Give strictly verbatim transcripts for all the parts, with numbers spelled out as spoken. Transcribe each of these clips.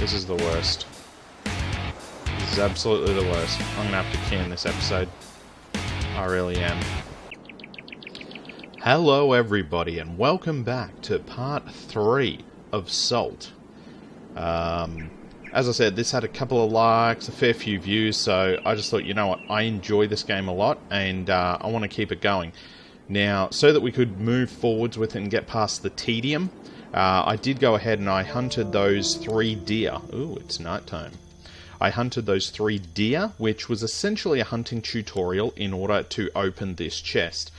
This is the worst. This is absolutely the worst. I'm gonna have to can this episode. I really am. Hello everybody, and welcome back to part three of Salt. Um, as I said, this had a couple of likes, a fair few views, so I just thought, you know what, I enjoy this game a lot, and uh, I want to keep it going. Now, so that we could move forwards with it and get past the tedium, uh, I did go ahead and I hunted those three deer. Ooh, it's nighttime. I hunted those three deer, which was essentially a hunting tutorial in order to open this chest.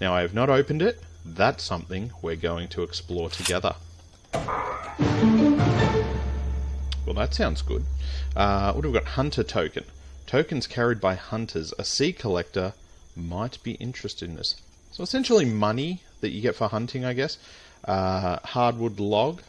Now, I have not opened it. That's something we're going to explore together. Well, that sounds good. Uh, what have we got? Hunter token. Tokens carried by hunters. A sea collector might be interested in this. So, essentially money that you get for hunting, I guess. Uh, hardwood log.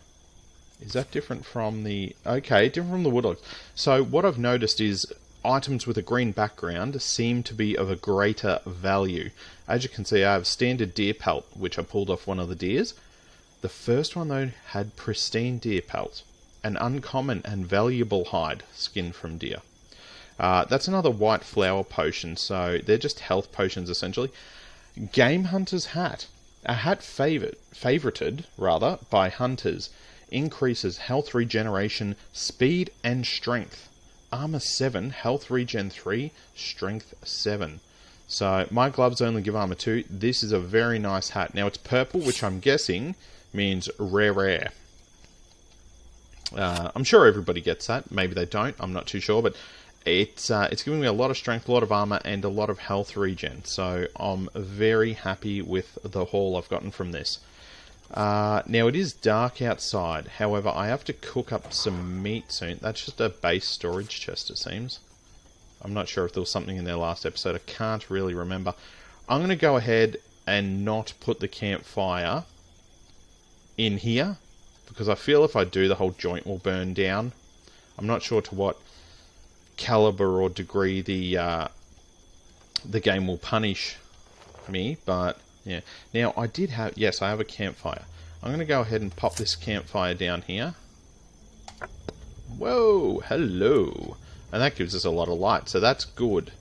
Is that different from the... Okay, different from the wood logs. So, what I've noticed is... items with a green background seem to be of a greater value. As you can see, I have standard deer pelt, which I pulled off one of the deers. The first one, though, had pristine deer pelt, an uncommon and valuable hide, skin from deer. Uh, that's another white flower potion, so they're just health potions, essentially. Game hunter's hat. A hat favorite, favorited, rather, by hunters. Increases health regeneration, speed, and strength. Armor seven, health regen three, strength seven. So my gloves only give armor two. This is a very nice hat. Now it's purple, which I'm guessing means rare rare. Uh, I'm sure everybody gets that. Maybe they don't. I'm not too sure, but it's uh, it's giving me a lot of strength, a lot of armor, and a lot of health regen. So I'm very happy with the haul I've gotten from this. Uh, now, it is dark outside. However, I have to cook up some meat soon. That's just a base storage chest, it seems. I'm not sure if there was something in their last episode. I can't really remember. I'm going to go ahead and not put the campfire in here, because I feel if I do, the whole joint will burn down. I'm not sure to what caliber or degree the, uh, the game will punish me, but... Yeah. Now, I did have... Yes, I have a campfire. I'm going to go ahead and pop this campfire down here. Whoa! Hello! And that gives us a lot of light, so that's good.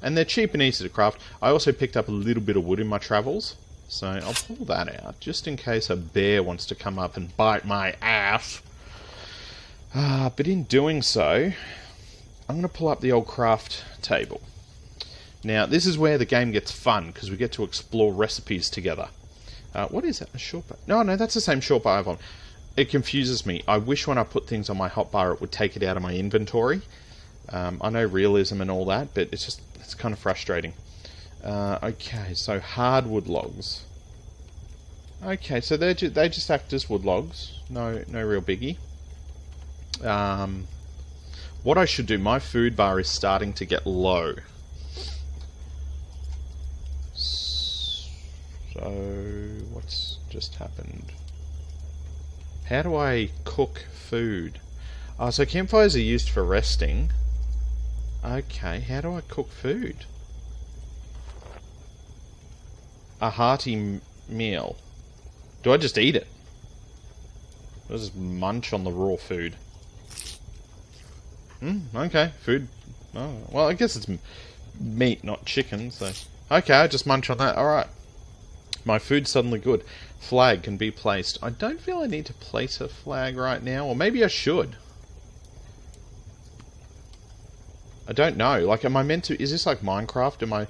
And they're cheap and easy to craft. I also picked up a little bit of wood in my travels, so I'll pull that out, just in case a bear wants to come up and bite my ass. Uh, but in doing so, I'm going to pull up the old craft table. Now, this is where the game gets fun, because we get to explore recipes together. Uh, what is that? A short bar? No, no, that's the same short bar I've on. It confuses me. I wish when I put things on my hotbar, it would take it out of my inventory. Um, I know realism and all that, but it's just, it's kind of frustrating. Uh, okay, so hardwood logs. Okay, so they're ju they just act as wood logs. No, no real biggie. Um, what I should do, my food bar is starting to get low. So, what's just happened? How do I cook food? Oh, so campfires are used for resting. Okay, how do I cook food? A hearty m meal. Do I just eat it? Do I just munch on the raw food? Hmm, okay, food. Oh, well, I guess it's m meat, not chicken, so... Okay, I just munch on that, alright. My food's suddenly good. Flag can be placed. I don't feel I need to place a flag right now, or maybe I should. I don't know. Like, am I meant to... Is this like Minecraft? Am I...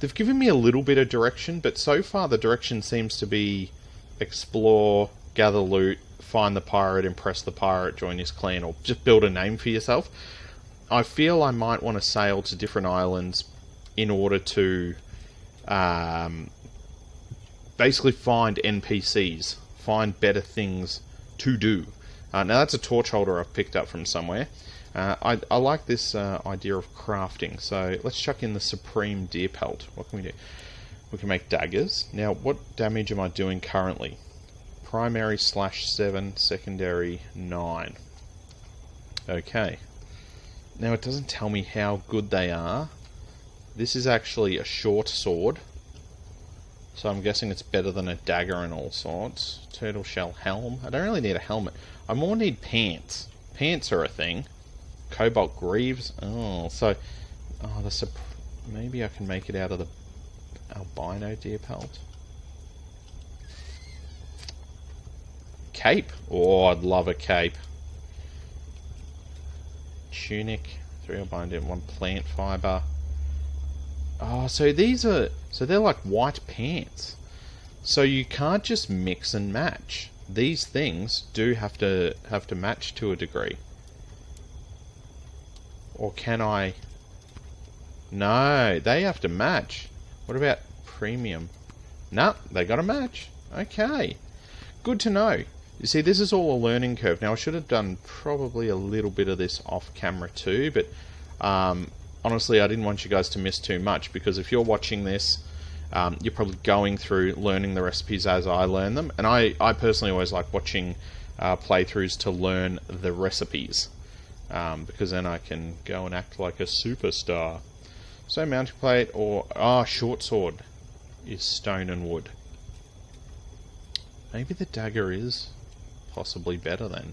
They've given me a little bit of direction, but so far the direction seems to be explore, gather loot, find the pirate, impress the pirate, join his clan, or just build a name for yourself. I feel I might want to sail to different islands in order to... Um... basically find N P Cs, find better things to do. Uh, now that's a torch holder I've picked up from somewhere. Uh, I, I like this uh, idea of crafting, so let's chuck in the Supreme Deer Pelt. What can we do? We can make daggers. Now what damage am I doing currently? Primary slash seven, secondary nine. Okay. Now it doesn't tell me how good they are. This is actually a short sword. So I'm guessing it's better than a dagger and all sorts. Turtle shell helm. I don't really need a helmet. I more need pants. pants are a thing. Cobalt Greaves. Oh, so... Oh, the... Maybe I can make it out of the albino deer pelt. Cape. Oh, I'd love a cape. Tunic. Three albino, one plant fibre. Oh, so these are... So they're like white pants. So you can't just mix and match. These things do have to have to match to a degree. Or can I... No, they have to match. What about premium? No, they got to match. Okay. Good to know. You see, this is all a learning curve. Now, I should have done probably a little bit of this off camera too, but um, honestly, I didn't want you guys to miss too much, because if you're watching this, Um, you're probably going through learning the recipes as I learn them. And I, I personally always like watching uh, playthroughs to learn the recipes, um, because then I can go and act like a superstar. So mounting plate or... Ah, oh, short sword is stone and wood. Maybe the dagger is possibly better then.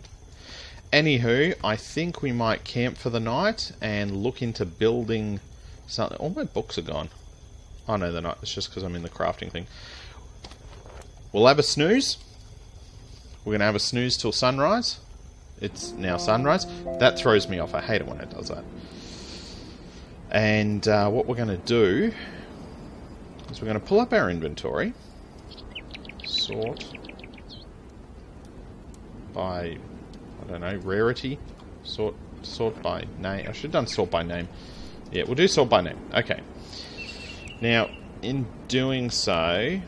Anywho, I think we might camp for the night and look into building something. All my books are gone. Oh no, they're not. It's just because I'm in the crafting thing. We'll have a snooze. We're going to have a snooze till sunrise. It's now sunrise. That throws me off. I hate it when it does that. And uh, what we're going to do is we're going to pull up our inventory. Sort by, I don't know, rarity. Sort, sort by name. I should have done sort by name. Yeah, we'll do sort by name. Okay. Now, in doing so,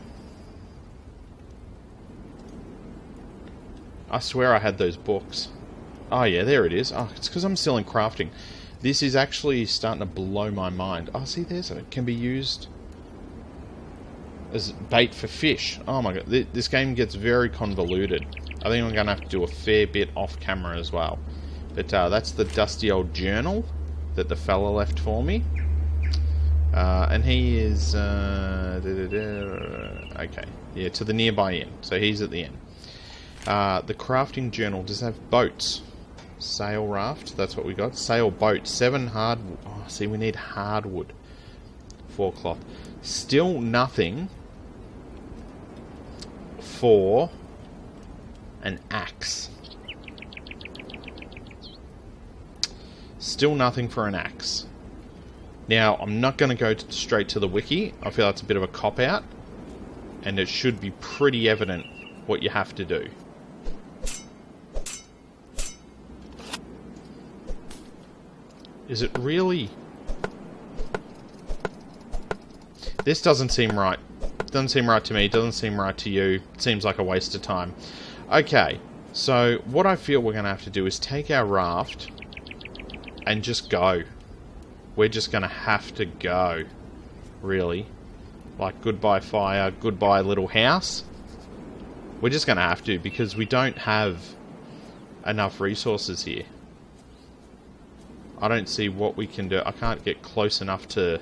I swear I had those books. Oh yeah, there it is. Oh, it's because I'm still in crafting. This is actually starting to blow my mind. Oh, see, there's it. It can be used as bait for fish. Oh my god, this game gets very convoluted. I think I'm going to have to do a fair bit off camera as well. But uh, that's the dusty old journal that the fella left for me. Uh, and he is, uh, da -da -da. Okay, yeah, to the nearby inn. So he's at the inn. Uh, the crafting journal does have boats. Sail raft, that's what we got. Sail boat, seven hardwood. Oh, see, we need hardwood. Four cloth. Still nothing for an axe. Still nothing for an axe. Now, I'm not going to go straight to the wiki. I feel that's a bit of a cop-out. And it should be pretty evident what you have to do. Is it really... This doesn't seem right. Doesn't seem right to me. Doesn't seem right to you. Seems like a waste of time. Okay. So, what I feel we're going to have to do is take our raft and just go. We're just going to have to go, really. Like, goodbye fire, goodbye little house. We're just going to have to, because we don't have enough resources here. I don't see what we can do. I can't get close enough to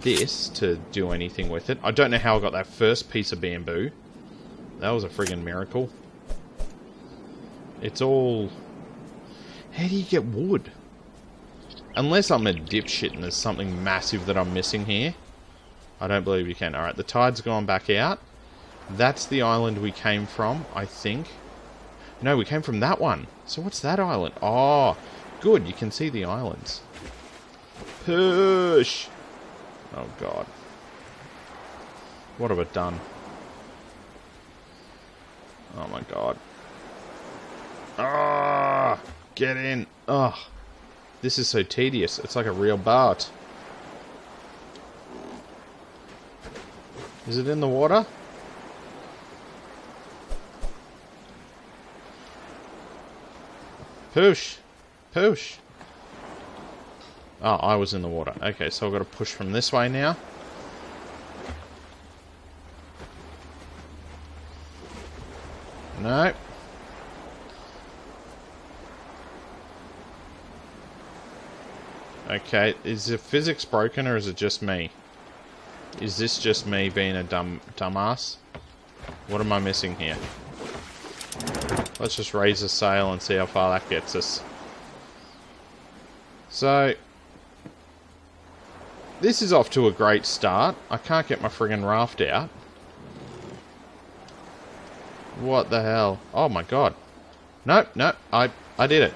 this to do anything with it. I don't know how I got that first piece of bamboo. That was a friggin' miracle. It's all... How do you get wood? Unless I'm a dipshit and there's something massive that I'm missing here. I don't believe you can. Alright, the tide's gone back out. That's the island we came from, I think. No, we came from that one. So what's that island? Oh, good. You can see the islands. Push! Oh, God. What have I done? Oh, my God. Ah! Oh, get in! Ugh! Oh. This is so tedious. It's like a real boat. Is it in the water? Push. Push. Oh, I was in the water. Okay, so I've got to push from this way now. No. Okay, is the physics broken or is it just me? Is this just me being a dumb dumbass? What am I missing here? Let's just raise the sail and see how far that gets us. So, this is off to a great start. I can't get my friggin' raft out. What the hell? Oh my god. Nope, nope, I, I did it.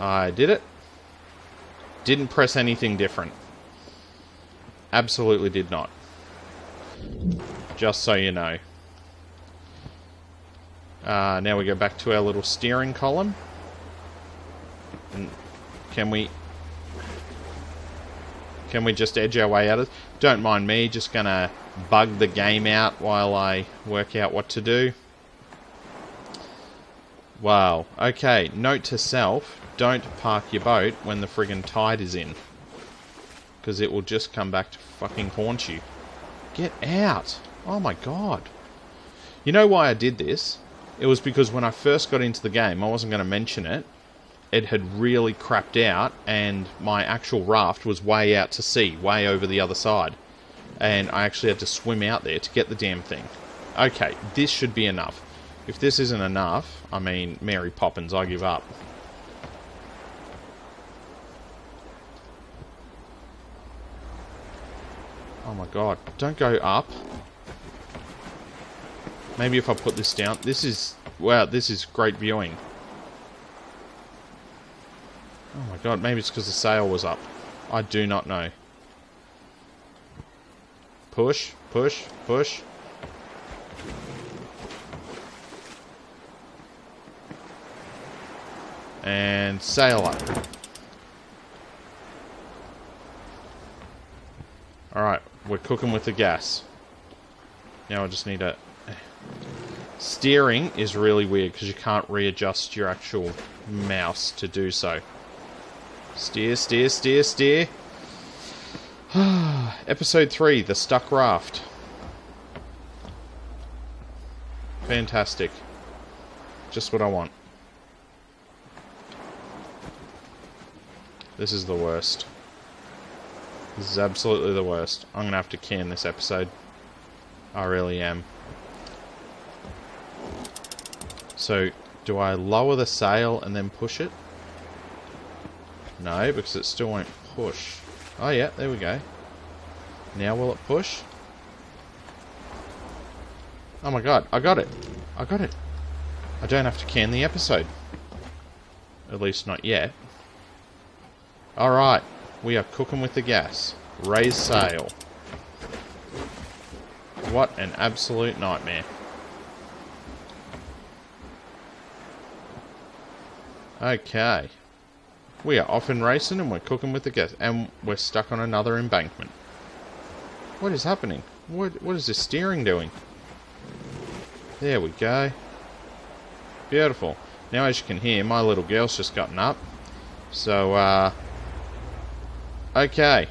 I did it. Didn't press anything different. Absolutely did not. Just so you know. Uh, now we go back to our little steering column. And can we... Can we just edge our way out of... Don't mind me, just gonna bug the game out while I work out what to do. Wow. Okay, note to self, don't park your boat when the friggin' tide is in. Because it will just come back to fucking haunt you. Get out! Oh my god. You know why I did this? It was because when I first got into the game, I wasn't going to mention it, it had really crapped out, and my actual raft was way out to sea, way over the other side. And I actually had to swim out there to get the damn thing. Okay, this should be enough. If this isn't enough, I mean, Mary Poppins, I give up. Oh my god, don't go up. Maybe if I put this down, this is, wow, this is great viewing. Oh my god, maybe it's because the sail was up. I do not know. Push, push, push. And sail up. Alright, we're cooking with the gas. Now I just need a... Steering is really weird because you can't readjust your actual mouse to do so. Steer, steer, steer, steer. Episode three, The Stuck Raft. Fantastic. Just what I want. This is the worst. This is absolutely the worst. I'm going to have to can this episode. I really am. So, do I lower the sail and then push it? No, because it still won't push. Oh yeah, there we go. Now will it push? Oh my god, I got it. I got it. I don't have to can the episode. At least not yet. Alright, we are cooking with the gas. Raise sail. What an absolute nightmare. Okay, we are off and racing and we're cooking with the gas and we're stuck on another embankment. What is happening? What, what is this steering doing? There we go. Beautiful. Now as you can hear, my little girl's just gotten up. So, uh... okay.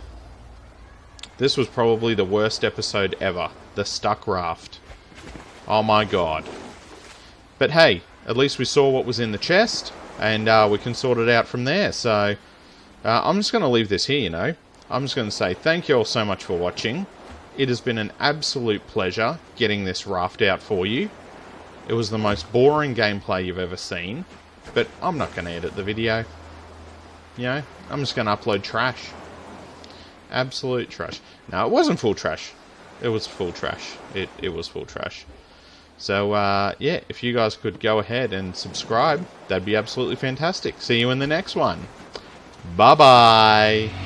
This was probably the worst episode ever. The Stuck Raft. Oh my god. But hey, at least we saw what was in the chest. And uh, we can sort it out from there. So, uh, I'm just going to leave this here, you know. I'm just going to say thank you all so much for watching. It has been an absolute pleasure getting this raft out for you. It was the most boring gameplay you've ever seen. But I'm not going to edit the video. You know, I'm just going to upload trash. Absolute trash. No, it wasn't full trash. It was full trash. It, it was full trash. So, uh, yeah, if you guys could go ahead and subscribe, that'd be absolutely fantastic. See you in the next one. Bye-bye.